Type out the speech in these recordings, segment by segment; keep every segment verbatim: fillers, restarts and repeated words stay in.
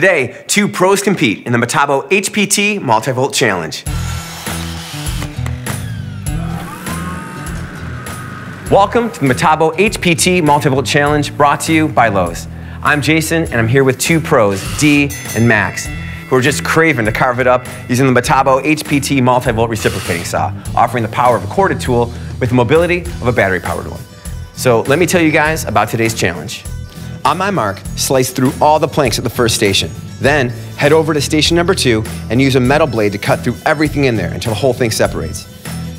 Today, two pros compete in the Metabo H P T MultiVolt Challenge. Welcome to the Metabo H P T MultiVolt Challenge, brought to you by Lowe's. I'm Jason, and I'm here with two pros, Dee and Max, who are just craving to carve it up using the Metabo H P T MultiVolt Reciprocating Saw, offering the power of a corded tool with the mobility of a battery-powered one. So let me tell you guys about today's challenge. On my mark, slice through all the planks at the first station. Then, head over to station number two and use a metal blade to cut through everything in there until the whole thing separates.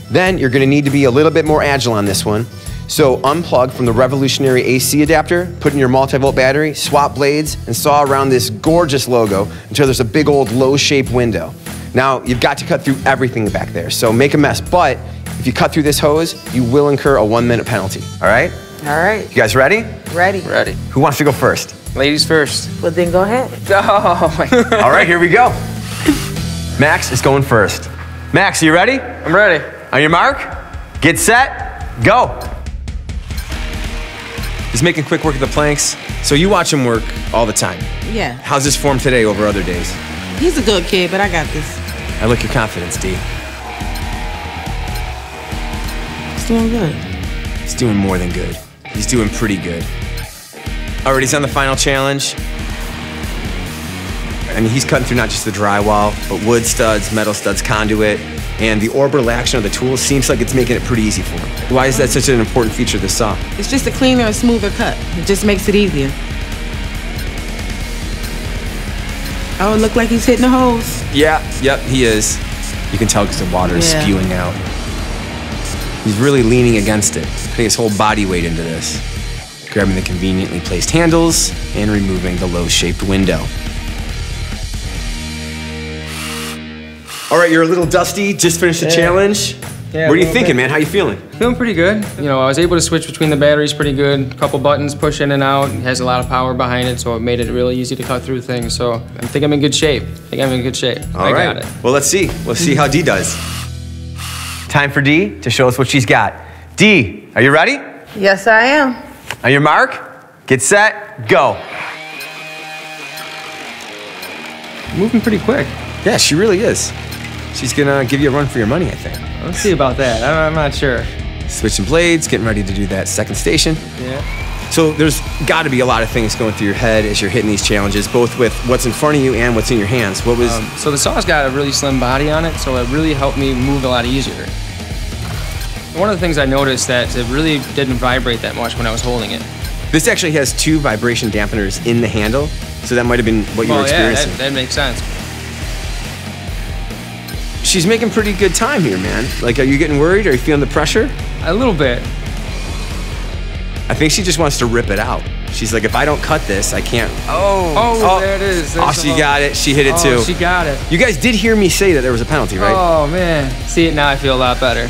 Then you're going to need to be a little bit more agile on this one. So unplug from the revolutionary A C adapter, put in your multivolt battery, swap blades, and saw around this gorgeous logo until there's a big old low-shaped window. Now, you've got to cut through everything back there, so make a mess. But if you cut through this hose, you will incur a one-minute penalty, all right? All right. You guys ready? Ready. Ready. Who wants to go first? Ladies first. Well, then go ahead. Oh, my God. All right, here we go. Max is going first. Max, are you ready? I'm ready. On your mark, get set, go. He's making quick work of the planks. So you watch him work all the time. Yeah. How's his form today over other days? He's a good kid, but I got this. I like your confidence, Dee. He's doing good. He's doing more than good. He's doing pretty good. All right, he's on the final challenge. I mean, he's cutting through not just the drywall, but wood studs, metal studs, conduit, and the orbital action of the tool seems like it's making it pretty easy for him. Why is that such an important feature of this saw? It's just a cleaner and smoother cut. It just makes it easier. Oh, it looks like he's hitting the holes. Yeah, yep, he is. You can tell because the water is yeah. spewing out. He's really leaning against it, putting his whole body weight into this, grabbing the conveniently placed handles and removing the low-shaped window. All right, you're a little dusty, just finished the yeah. challenge. Yeah, what are you thinking, bit. man? How you feeling? Feeling pretty good. You know, I was able to switch between the batteries pretty good. A couple buttons push in and out. It has a lot of power behind it, so it made it really easy to cut through things. So I think I'm in good shape. I think I'm in good shape. All I right. got it. Well, let's see. Let's see how Dee does. Time for Dee to show us what she's got. Dee, are you ready? Yes, I am. On your mark, get set, go. Moving pretty quick. Yeah, she really is. She's gonna give you a run for your money, I think. Let's see about that. I'm not sure. Switching blades, getting ready to do that second station. Yeah. So there's gotta be a lot of things going through your head as you're hitting these challenges, both with what's in front of you and what's in your hands. What was... Um, so the saw's got a really slim body on it, so it really helped me move a lot easier. One of the things I noticed that it really didn't vibrate that much when I was holding it. This actually has two vibration dampeners in the handle, so that might have been what you well, were experiencing. Yeah, that, that makes sense. She's making pretty good time here, man. Like, are you getting worried? Are you feeling the pressure? A little bit. I think she just wants to rip it out. She's like, if I don't cut this, I can't. Oh, oh, oh. there it is. There's oh, she got it. She hit it oh, too. She got it. You guys did hear me say that there was a penalty, right? Oh, man. See it now, I feel a lot better.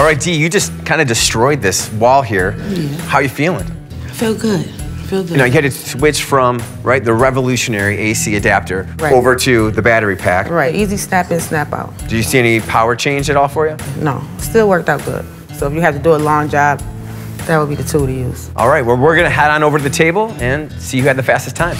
All right, Dee, you just kind of destroyed this wall here. Yeah. How are you feeling? I feel good. You know, you had to switch from, right, the revolutionary A C adapter right. over to the battery pack. Right, easy snap in, snap out. Do you see any power change at all for you? No, still worked out good. So if you have to do a long job, that would be the tool to use. All right, well, we're going to head on over to the table and see who had the fastest time.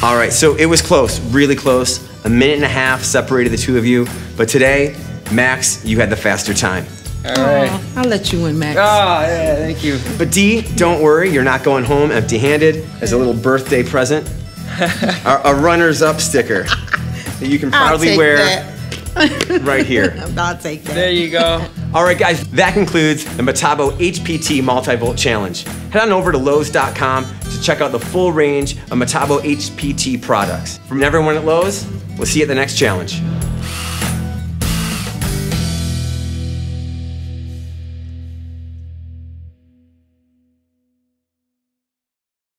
All right, so it was close, really close. A minute and a half separated the two of you. But today, Max, you had the faster time. All right. Oh, I'll let you win, Max. Oh, yeah, thank you. But Dee, don't worry. You're not going home empty-handed as a little birthday present. a, a runners-up sticker that you can proudly wear that. right here. I'll take that. There you go. All right, guys. That concludes the Metabo H P T MultiVolt Challenge. Head on over to Lowe's dot com to check out the full range of Metabo H P T products. From everyone at Lowe's, we'll see you at the next challenge.